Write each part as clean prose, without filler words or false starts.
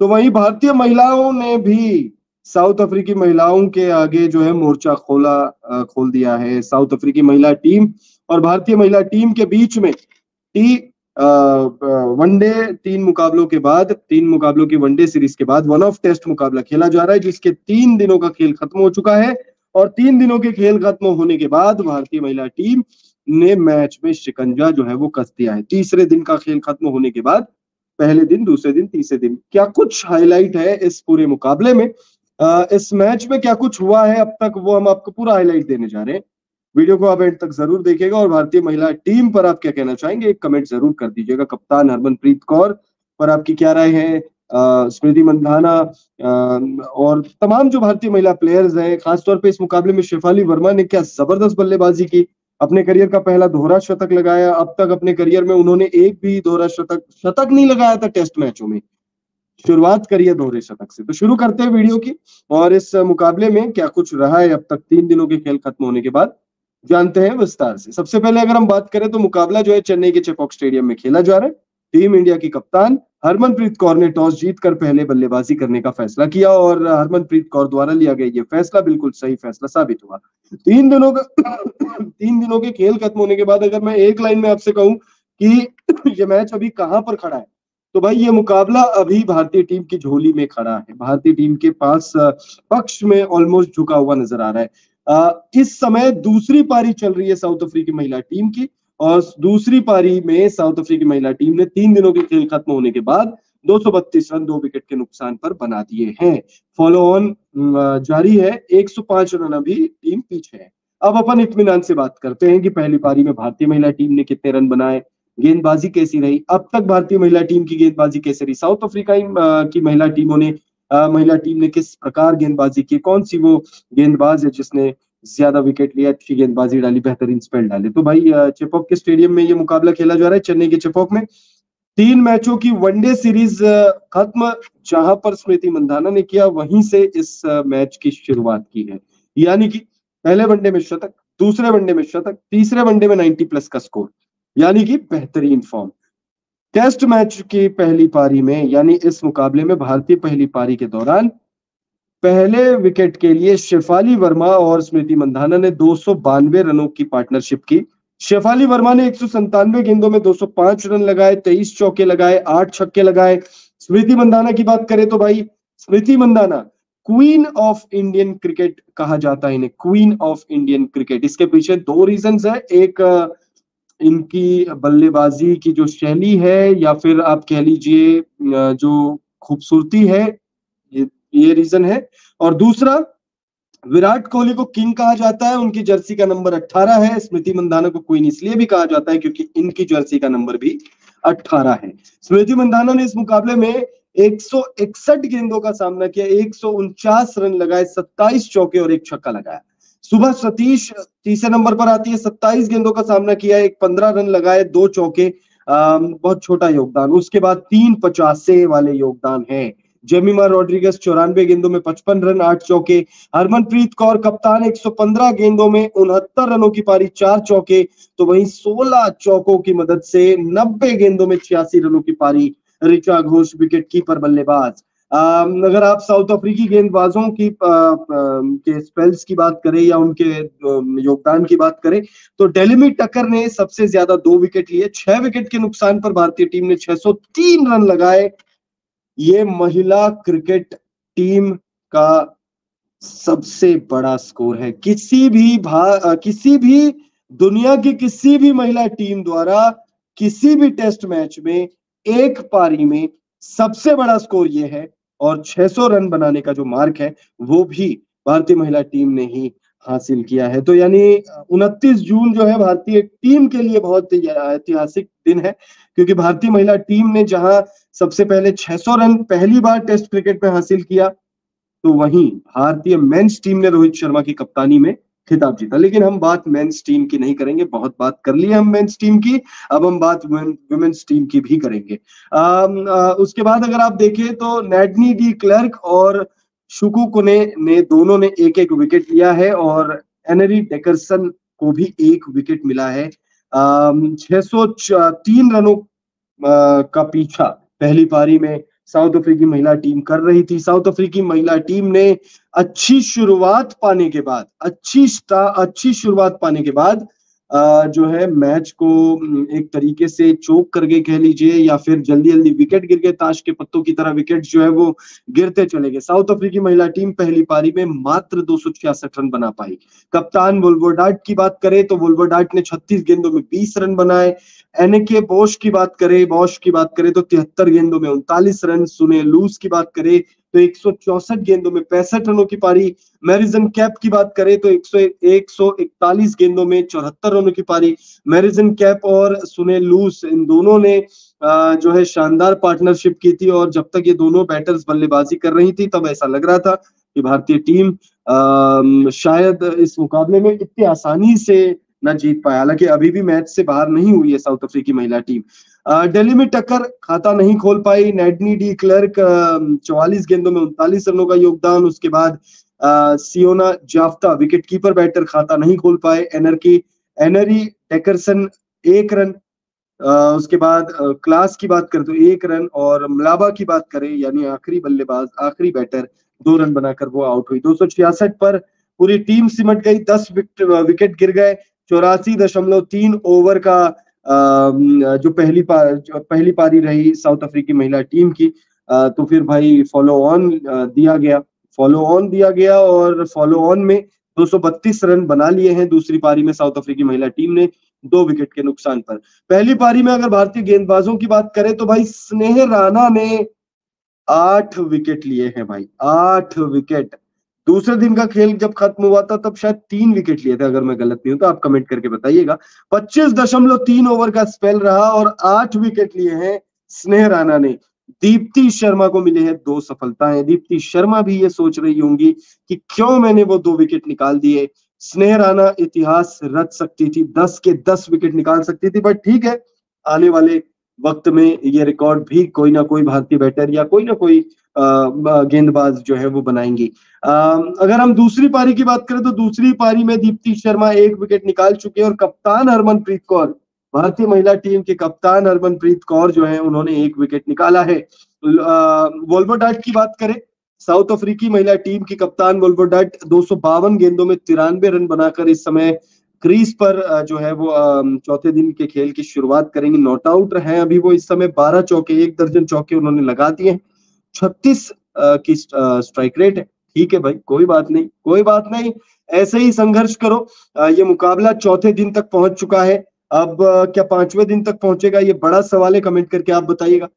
तो वहीं भारतीय महिलाओं ने भी साउथ अफ्रीकी महिलाओं के आगे जो है मोर्चा खोल दिया है। साउथ अफ्रीकी महिला टीम और भारतीय महिला टीम के बीच में वनडे 3 मुकाबलों के बाद 3 मुकाबलों की वनडे सीरीज के बाद 1-off टेस्ट मुकाबला खेला जा रहा है, जिसके 3 दिनों का खेल खत्म हो चुका है। और 3 दिनों के खेल खत्म होने के बाद भारतीय महिला टीम ने मैच में शिकंजा जो है वो कस दिया है। तीसरे दिन का खेल खत्म होने के बाद पहले दिन, दूसरे दिन, तीसरे दिन क्या कुछ हाईलाइट है इस पूरे मुकाबले में, इस मैच में क्या कुछ हुआ है अब तक, वो हम आपको पूरा हाईलाइट देने जा रहे हैं। वीडियो को आप एंड तक जरूर देखिएगा और भारतीय महिला टीम पर आप क्या कहना चाहेंगे एक कमेंट जरूर कर दीजिएगा। कप्तान हरमनप्रीत कौर पर आपकी क्या राय है, स्मृति मंधाना और तमाम जो भारतीय महिला प्लेयर्स हैं, खासतौर पे इस मुकाबले में शेफाली वर्मा ने क्या जबरदस्त बल्लेबाजी की, अपने करियर का पहला दोहरा शतक लगाया। अब तक अपने करियर में उन्होंने एक भी दोहरा शतक नहीं लगाया था टेस्ट मैचों में, शुरुआत करी है दोहरे शतक से। तो शुरू करते हैं वीडियो की और इस मुकाबले में क्या कुछ रहा है अब तक 3 दिनों के खेल खत्म होने के बाद, जानते हैं विस्तार से। सबसे पहले अगर हम बात करें तो मुकाबला जो है चेन्नई के चेपौक स्टेडियम में खेला जा रहा है। टीम इंडिया की कप्तान हरमनप्रीत कौर ने टॉस जीतकर पहले बल्लेबाजी करने का फैसला किया और हरमनप्रीत कौर द्वारा लिया गया ये फैसला बिल्कुल सही फैसला साबित हुआ। 3 दिनों के खेल खत्म होने के बाद अगर मैं एक लाइन में आपसे कहूं कि ये मैच अभी कहां पर खड़ा है, तो भाई ये मुकाबला अभी भारतीय टीम की झोली में खड़ा है। भारतीय टीम के पास पक्ष में ऑलमोस्ट झुका हुआ नजर आ रहा है। इस समय दूसरी पारी चल रही है साउथ अफ्रीकी महिला टीम की और दूसरी पारी में साउथ अफ्रीकी महिला टीम ने 3 दिनों के खेल खत्म होने के बाद 232 रन 2 विकेट के नुकसान पर बना दिए हैं। फॉलो ऑन जारी है, 105 रन अभी टीम पीछे है। अब अपन इत्मीनान से बात करते हैं कि पहली पारी में भारतीय महिला टीम ने कितने रन बनाए, गेंदबाजी कैसी रही, अब तक भारतीय महिला टीम की गेंदबाजी कैसी रही, साउथ अफ्रीका की महिला टीम ने किस प्रकार गेंदबाजी की, कौन सी वो गेंदबाज है जिसने ज्यादा विकेट लिया, अच्छी गेंदबाजी डाली, बेहतरीन स्पेल डाले। तो भाई चेपौक के स्टेडियम में ये मुकाबला खेला जा रहा है, चेन्नई के चेपौक में। 3 मैचों की वनडे सीरीज खत्म जहां पर स्मृति मंधाना ने किया, वहीं से इस मैच की शुरुआत की है। यानी कि पहले वनडे में शतक, दूसरे वनडे में शतक, तीसरे वनडे में 90+ का स्कोर, यानी कि बेहतरीन फॉर्म। टेस्ट मैच की पहली पारी में यानी इस मुकाबले में भारतीय पहली पारी के दौरान पहले विकेट के लिए शेफाली वर्मा और स्मृति मंधाना ने 292 रनों की पार्टनरशिप की। शेफाली वर्मा ने 197 गेंदों में 205 रन लगाए, 23 चौके लगाए, 8 छक्के लगाए। स्मृति मंधाना की बात करें तो भाई Smriti Mandhana queen of Indian cricket कहा जाता है इन्हें, क्वीन ऑफ इंडियन क्रिकेट। इसके पीछे 2 रीजंस है, एक इनकी बल्लेबाजी की जो शैली है या फिर आप कह लीजिए जो खूबसूरती है, ये रीजन है। और दूसरा, विराट कोहली को किंग कहा जाता है, उनकी जर्सी का नंबर 18 है। स्मृति मंधाना को क्वीन इसलिए भी कहा जाता है क्योंकि इनकी जर्सी का नंबर भी 18 है। स्मृति मंधाना ने इस मुकाबले में 161 गेंदों का सामना किया, 149 रन लगाए, 27 चौके और 1 छक्का लगाया। सुबह सतीश तीसरे नंबर पर आती है, 27 गेंदों का सामना किया, 115 रन लगाए, 2 चौके, बहुत छोटा योगदान। उसके बाद 3 50 वाले योगदान हैं। जेमिमा रोड्रिगस 94 गेंदों में 55 रन, 8 चौके। हरमनप्रीत कौर कप्तान 115 गेंदों में 69 रनों की पारी, 4 चौके, तो वहीं 16 चौकों की मदद से 90 गेंदों में 86 रनों की पारी। रिचा घोष विकेट कीपर बल्लेबाज। अगर आप साउथ अफ्रीकी गेंदबाजों की के स्पेल्स की बात करें या उनके योगदान की बात करें तो डेल्मी टक्कर ने सबसे ज्यादा 2 विकेट लिए, 6 विकेट के नुकसान पर भारतीय टीम ने 603 रन लगाए। ये महिला क्रिकेट टीम का सबसे बड़ा स्कोर है। किसी भी दुनिया की किसी भी महिला टीम द्वारा किसी भी टेस्ट मैच में एक पारी में सबसे बड़ा स्कोर ये है और 600 रन बनाने का जो मार्क है वो भी भारतीय महिला टीम ने ही हासिल किया है। तो यानी 29 जून जो है भारतीय टीम के लिए बहुत ऐतिहासिक दिन है, क्योंकि भारतीय महिला टीम ने जहां सबसे पहले 600 रन पहली बार टेस्ट क्रिकेट में हासिल किया, तो वहीं भारतीय मेंस टीम ने रोहित शर्मा की कप्तानी में खिताब जीता। लेकिन हम बात मेंस टीम की नहीं करेंगे, बहुत बात कर ली हम मेंस टीम की, अब हम बात वुमेन्स टीम की भी करेंगे। उसके बाद अगर आप देखें तो नैडनी डी क्लर्क और शुकू कुने ने दोनों ने 1-1 विकेट लिया है और एनरी डेकरसन को भी 1 विकेट मिला है। 603 रनों का पीछा पहली पारी में साउथ अफ्रीकी महिला टीम कर रही थी। साउथ अफ्रीकी महिला टीम ने अच्छी शुरुआत पाने के बाद जो है मैच को एक तरीके से चोक करके कह लीजिए, या फिर जल्दी जल्दी विकेट गिर गए, ताश के पत्तों की तरह विकेट जो है वो गिरते चले गए। साउथ अफ्रीकी महिला टीम पहली पारी में मात्र 266 रन बना पाई। कप्तान वोल्वार्ट की बात करें तो वोल्वार्ट ने 36 गेंदों में 20 रन बनाए। एनक बोश की बात करें तो 73 गेंदों में 39 रन। सुने लूस की बात करें तो 164 गेंदों में 65 रनों की पारी। मैरिजन कैप की बात करें तो 141 गेंदों में 74 रनों की पारी। मैरिजन कैप और सुने लूस इन दोनों ने जो है शानदार पार्टनरशिप की थी, और जब तक ये दोनों बैटर्स बल्लेबाजी कर रही थी तब ऐसा लग रहा था कि भारतीय टीम शायद इस मुकाबले में इतनी आसानी से ना जीत पाया। हालांकि अभी भी मैच से बाहर नहीं हुई है साउथ अफ्रीकी महिला टीम। डेल्मी टक्कर खाता नहीं खोल पाई। नैडनी डी क्लर्क 44 गेंदों में 39 रनों का योगदान। उसके बाद सियोना जाफ्ता विकेटकीपर बैटर खाता नहीं खोल पाए। एनरी डेकरसन 1 रन, उसके बाद क्लास की बात करें तो 1 रन, और मलाबा की बात करें यानी आखिरी बैटर 2 रन बनाकर वो आउट हुई। 266 पर पूरी टीम सिमट गई। 10 विकेट गिर गए। 84.3 ओवर का जो पहली पारी रही साउथ अफ्रीकी महिला टीम की, तो फिर भाई फॉलो ऑन दिया गया और फॉलो ऑन में 232 रन बना लिए हैं दूसरी पारी में साउथ अफ्रीकी महिला टीम ने 2 विकेट के नुकसान पर। पहली पारी में अगर भारतीय गेंदबाजों की बात करें तो भाई स्नेह राणा ने 8 विकेट लिए हैं। भाई 8 विकेट। दूसरे दिन का खेल जब खत्म हुआ था तब शायद 3 विकेट लिए थे, अगर मैं गलत नहीं हूं तो आप कमेंट करके बताइएगा। 25.3 ओवर का स्पेल रहा और 8 विकेट लिए हैं स्नेह राणा ने। दीप्ति शर्मा को मिले हैं 2 सफलताएं। दीप्ति शर्मा भी ये सोच रही होंगी कि क्यों मैंने वो 2 विकेट निकाल दिए। स्नेह राणा इतिहास रच सकती थी, 10 के 10 विकेट निकाल सकती थी, बट ठीक है, आने वाले वक्त में ये रिकॉर्ड भी कोई ना कोई भारतीय बैटर या कोई ना कोई गेंदबाज जो है वो बनाएंगी। अगर हम दूसरी पारी की बात करें तो दूसरी पारी में दीप्ति शर्मा 1 विकेट निकाल चुके हैं, और कप्तान हरमनप्रीत कौर, भारतीय महिला टीम के कप्तान हरमनप्रीत कौर जो है उन्होंने 1 विकेट निकाला है। वोल्वार्ट की बात करें, साउथ अफ्रीकी महिला टीम की कप्तान वोल्वार्ट 252 गेंदों में 93 रन बनाकर इस समय क्रीज पर जो है वो चौथे दिन के खेल की शुरुआत करेंगे। नॉट आउट हैं अभी वो इस समय। 12 चौके, 1 दर्जन चौके उन्होंने लगा दिए हैं। 36 की स्ट्राइक रेट है। ठीक है भाई, कोई बात नहीं, ऐसे ही संघर्ष करो। ये मुकाबला चौथे दिन तक पहुंच चुका है, अब क्या 5वें दिन तक पहुंचेगा, ये बड़ा सवाल है। कमेंट करके आप बताइएगा।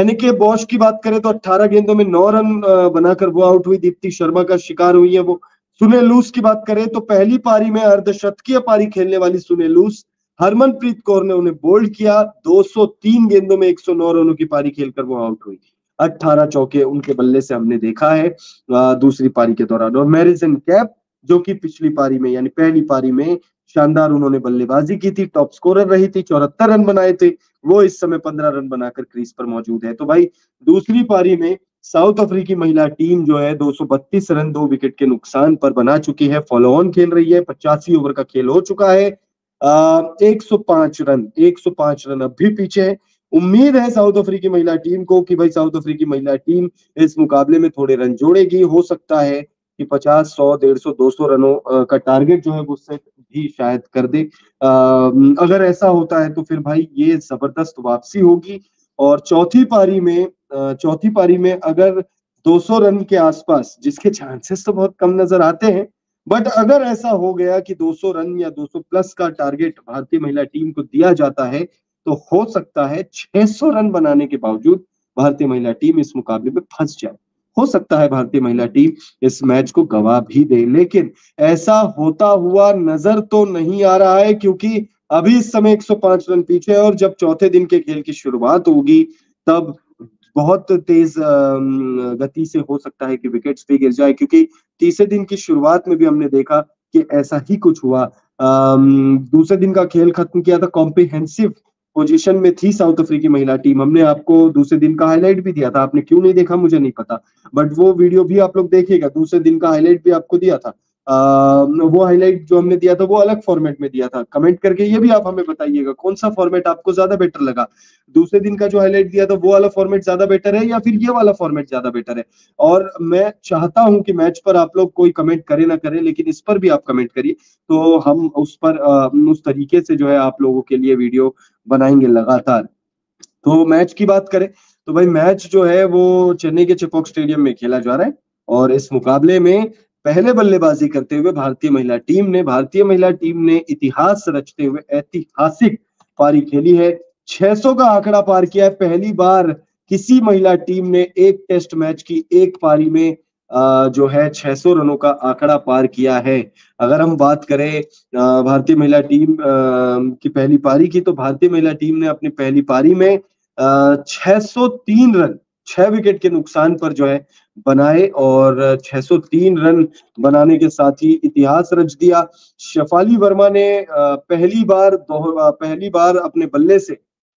एनके बॉश की बात करें तो 18 गेंदों में 9 रन बनाकर वो आउट हुई, दीप्ति शर्मा का शिकार हुई है वो। सुने लूस की बात करें तो पहली पारी में अर्धशतकीय पारी खेलने वाली सुने लूस, हरमनप्रीत कौर ने उन्हें बोल्ड किया। 203 गेंदों में 109 रनों की पारी खेलकर वो आउट हुई। 18 चौके उनके बल्ले से हमने देखा है दूसरी पारी के दौरान। और मैरिजन कैप, जो कि पिछली पारी में यानी पहली पारी में शानदार उन्होंने बल्लेबाजी की थी, टॉप स्कोरर रही थी, 74 रन बनाए थे, वो इस समय 15 रन बनाकर क्रीज पर मौजूद है। तो भाई दूसरी पारी में साउथ अफ्रीकी महिला टीम जो है 232 रन 2 विकेट के नुकसान पर बना चुकी है। फॉलो ऑन खेल रही है। 85 ओवर का खेल हो चुका है। 105 रन अब भी पीछे है। उम्मीद है साउथ अफ्रीकी महिला टीम को कि भाई साउथ अफ्रीकी महिला टीम इस मुकाबले में थोड़े रन जोड़ेगी। हो सकता है कि 50, 100, 150, 200 रनों का टारगेट जो है वो सेट भी शायद कर दे। अगर ऐसा होता है तो फिर भाई ये जबरदस्त वापसी होगी, और चौथी पारी में अगर 200 रन के आसपास, जिसके चांसेस तो बहुत कम नजर आते हैं, बट अगर ऐसा हो गया कि 200 रन या 200 प्लस का टारगेट भारतीय महिला टीम को दिया जाता है तो हो सकता है 600 रन बनाने के बावजूद भारतीय महिला टीम इस मुकाबले में फंस जाए। हो सकता है भारतीय महिला टीम इस मैच को गवा भी दे, लेकिन ऐसा होता हुआ नजर तो नहीं आ रहा है, क्योंकि अभी इस समय 105 रन पीछे है, और जब चौथे दिन के खेल की शुरुआत होगी तब बहुत तेज गति से हो सकता है कि विकेट्स भी गिर जाए, क्योंकि तीसरे दिन की शुरुआत में भी हमने देखा कि ऐसा ही कुछ हुआ। दूसरे दिन का खेल खत्म किया था, कॉम्प्रिहेंसिव पोजीशन में थी साउथ अफ्रीकी महिला टीम। हमने आपको दूसरे दिन का हाईलाइट भी दिया था, आपने क्यों नहीं देखा मुझे नहीं पता, बट वो वीडियो भी आप लोग देखिएगा, दूसरे दिन का हाईलाइट भी आपको दिया था। वो हाईलाइट जो हमने दिया था वो अलग फॉर्मेट में दिया था, कमेंट करके ये भी आप हमें बताइएगा कौन सा फॉर्मेट आपको ज्यादा बेटर लगा। दूसरे दिन का जो हाईलाइट दिया था वो वाला फॉर्मेट ज्यादा बेटर है या फिर ये वाला फॉर्मेट ज्यादा बेटर है। और मैं चाहता हूं कि मैच पर आप लोग कोई कमेंट करे ना करे, लेकिन इस पर भी आप कमेंट करिए, तो हम उस पर उस तरीके से जो है आप लोगों के लिए वीडियो बनाएंगे लगातार। तो मैच की बात करें तो भाई मैच जो है वो चेन्नई के चेपौक स्टेडियम में खेला जा रहा है और इस मुकाबले में पहले बल्लेबाजी करते हुए भारतीय महिला टीम ने इतिहास रचते हुए ऐतिहासिक पारी खेली है। 600 का आंकड़ा पार किया है। पहली बार किसी महिला टीम ने एक टेस्ट मैच की एक पारी में जो है 600 रनों का आंकड़ा पार किया है। अगर हम बात करें भारतीय महिला टीम की पहली पारी की, तो भारतीय महिला टीम ने अपनी पहली पारी में 603 रन 6 विकेट के नुकसान पर जो है बनाए और 603 रन बनाने के साथ ही इतिहास रच दिया। शेफाली वर्मा ने पहली बार अपने बल्ले से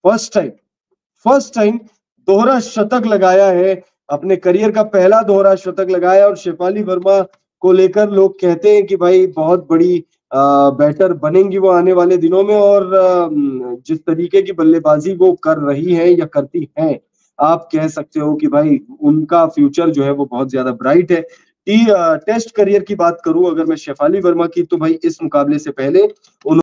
फर्स्ट टाइम दोहरा शतक लगाया है, अपने करियर का पहला दोहरा शतक लगाया। और शेफाली वर्मा को लेकर लोग कहते हैं कि भाई बहुत बड़ी बैटर बनेंगी वो आने वाले दिनों में, और जिस तरीके की बल्लेबाजी वो कर रही है या करती है, आप कह सकते हो कि भाई उनका फ्यूचर जो है वो बहुत ज्यादा ब्राइट है। टेस्ट करियर की बात करूं अगर मैं शेफाली वर्मा की, तो भाई इस मुकाबले से पहले